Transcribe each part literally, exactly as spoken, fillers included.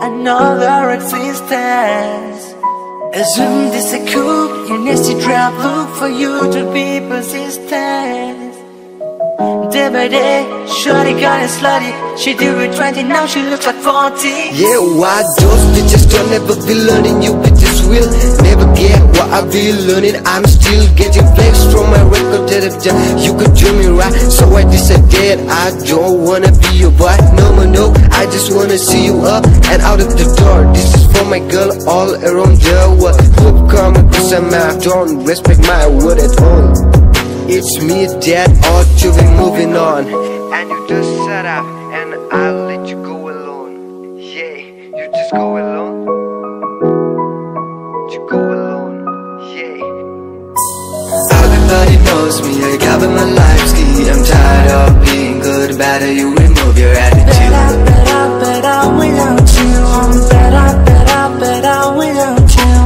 Another existence. Assume this a coup, your nasty trap. Look for you to be persistent. Day by day, shorty got it slutty. She do it twenty, now she looks like forty. Yeah, why those bitches can never be learning? You bitches will never get what I be learning. I'm still getting flex from my record that I've done. You could do me right, so I decided I don't wanna be your boy. No, no, no, I just wanna see you up and out of the door. This is for my girl all around the world. Hope come across and I don't respect my word at all. It's me that ought to be moving on. And you just shut up and I'll let you go alone. Yeah, you just go alone. You go alone, yeah. Everybody knows me, I got my life ski. I'm tired of being good, better you remove your attitude. Better, better, better without you. Better, better, better without you.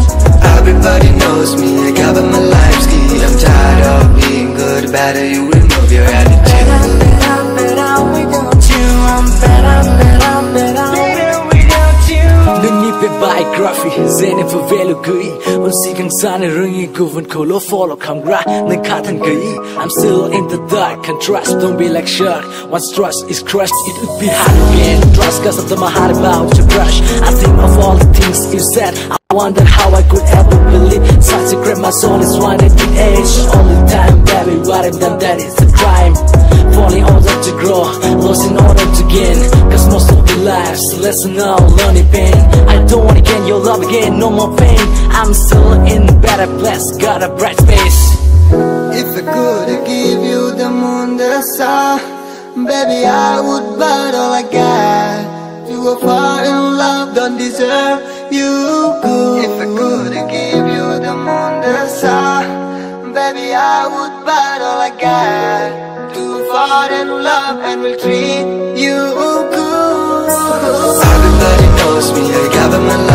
Everybody knows me, I got my life ski. I'm tired of being good, better you remove your attitude. Better, better, better without you. I'm better, better, better, better without you. 눈이 빼봐의 graphy, zen에 favela gui. 온시간 산에 릉이 구분 콜로 follow camera. 는 같은 그이. I'm still in the dark, can't trust, don't be like shark. Once trust is crushed, it would be hard again. Trust cause after my heart about to brush. I think of all the things you said. I wonder how I could ever believe such a crime. My soul is wanted in age. Only time, baby, what I've done, that is a crime. Falling order to grow, lost in order to gain. Cause most of the lives, lesson all learning pain. I don't want to gain your love again, no more pain. I'm still in a better place, got a bright space. If I could give you the moon, the star, baby, I would buy all I got. You are far in love, don't deserve you could. If I could give you the moon, the sun, baby, I would buy all I got. Too far in love and will treat you good. Everybody knows me, I got my life.